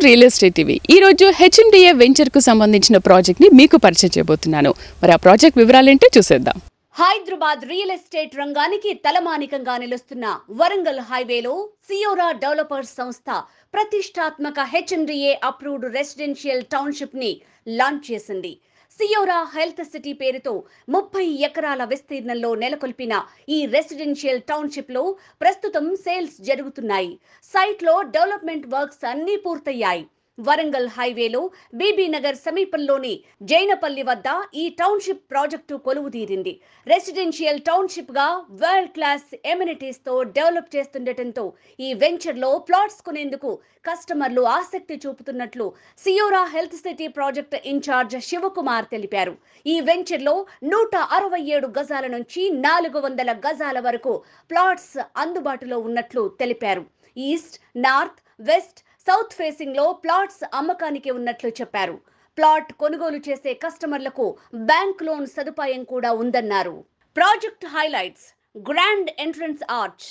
to Real Estate TV. Ee roju HMDA venture ku sambandhinchina project ni meeku parichayam cheyabothunanu. Mari aa project vivaral ente chusedam. Hyderabad real estate ranganiki talamanikanga nilustunna Warangal Highway lo Siyora Developers Samstha pratishthatmaka HMDA approved residential township ni launch chesindi. Siyora Health City పేరుతో 30 ఎకరాల విస్తీర్ణంలో నెలకొల్పిన ఈ residential township లో ప్రస్తుతం sales జరుగుతున్నాయి. Site లో development works అన్ని పూర్తయ్యాయి. వరంగల్ హైవేలో బీబీ నగర్ సమీపంలోని జైనపల్లి వద్ద ఈ టౌన్షిప్ ప్రాజెక్ట్ కొలువుదీరింది. రెసిడెన్షియల్ టౌన్షిప్ గా వరల్డ్ క్లాస్ ఎమినిటీస్ తో డెవలప్ చేస్తుండటంతో ఈ వెంచర్ లో ప్లాట్స్ కొనేందుకు కస్టమర్లు ఆసక్తి చూపుతున్నట్లు సియోరా health city project incharge Shivakumar తెలిపారు. ఈ వెంచర్ లో 167 గజాల నుంచి 400 గజాల వరకు ప్లాట్స్ అందుబాటులో ఉన్నట్లు తెలిపారు. East, north, west, south facing లో ప్లాట్స్ అమ్మకానికి ఉన్నట్లు చెప్పారు. ప్లాట్ కొనుగోలు చేసే కస్టమర్లకు బ్యాంక్ లోన్ సదుపాయం కూడా ఉందన్నారు. Project highlights: grand entrance arch,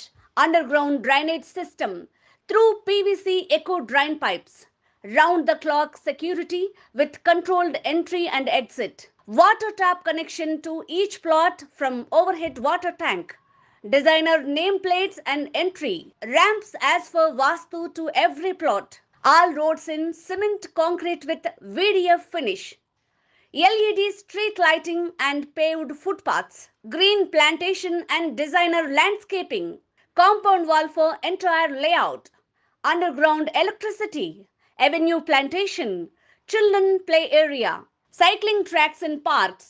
underground drainage system through PVC eco drain pipes, round the clock security with controlled entry and exit, water tap connection to each plot from overhead water tank, designer name plates and entry ramps as per vastu to every plot, all roads in cement concrete with VDF finish, LED street lighting and paved footpaths, green plantation and designer landscaping, compound wall for entire layout, underground electricity, avenue plantation, children play area, cycling tracks and parks.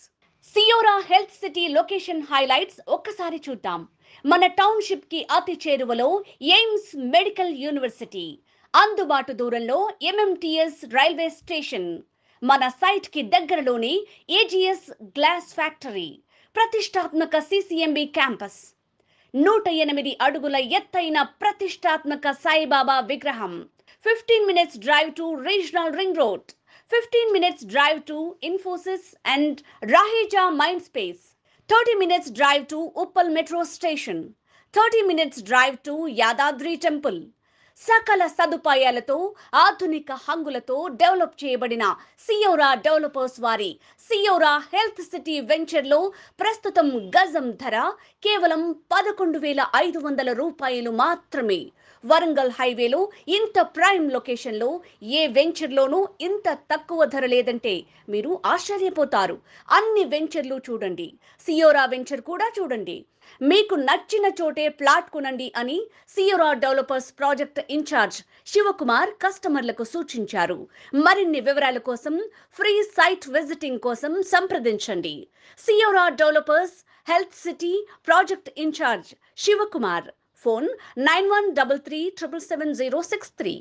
Siyora Health City location highlights ఒక్కసారి చూద్దాం. మన township కి అతి చేరువలో AIIMS medical university, అందుబాటు దూరంలో MMTS railway station, మన site కి దగ్గరలోని AGS గ్లాస్ ఫ్యాక్టరీ, ప్రతిష్టాత్మక CCMB క్యాంపస్, 108 అడుగుల ఎత్తైన ప్రతిష్టాత్మక సాయిబాబా విగ్రహం, 15 minutes drive to regional ring road, 15 minutes drive to Infosys and Raheja Mindspace, 30 minutes drive to Uppal metro station, 30 minutes drive to Yadadri temple. Sakala sadupayalato aadhunika hangulato develop cheyabadina Siyora Developers vari Siyora Health City venture lo prastutam gazam dhara kevalam 11500 రూపాయలు మాత్రమే. వరంగల్ హైవేలో ఇంత prime లొకేషన్లో ఏ వెంచర్లోనూ ఇంత తక్కువ ధర లేదంటే మీరు ఆశ్చర్యపోతారు. అన్ని వెంచర్లు చూడండి, సియోరా వెంచర్ కూడా చూడండి. మీకు నచ్చిన చోటే ప్లాట్ కొనండి అని Siora developers project incharge Shivakumar కస్టమర్లకు సూచించారు. మరిన్ని వివరాల కోసం ఫ్రీ సైట్ విజిటింగ్ కోసం సంప్రదించండి. Siora developers health city project incharge Shivakumar. Phone 9133777063.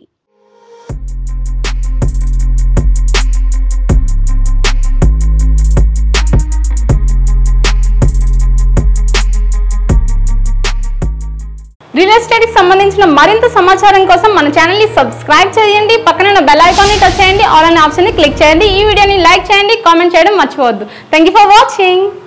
Real estate ki sambandhinchina marinta samacharam kosam mana channel ni subscribe cheyandi, pakkana na bell icon ni touch cheyandi, all an option ni click cheyandi, ee video ni like cheyandi, comment cheyadam marchipovoddu. Thank you for watching.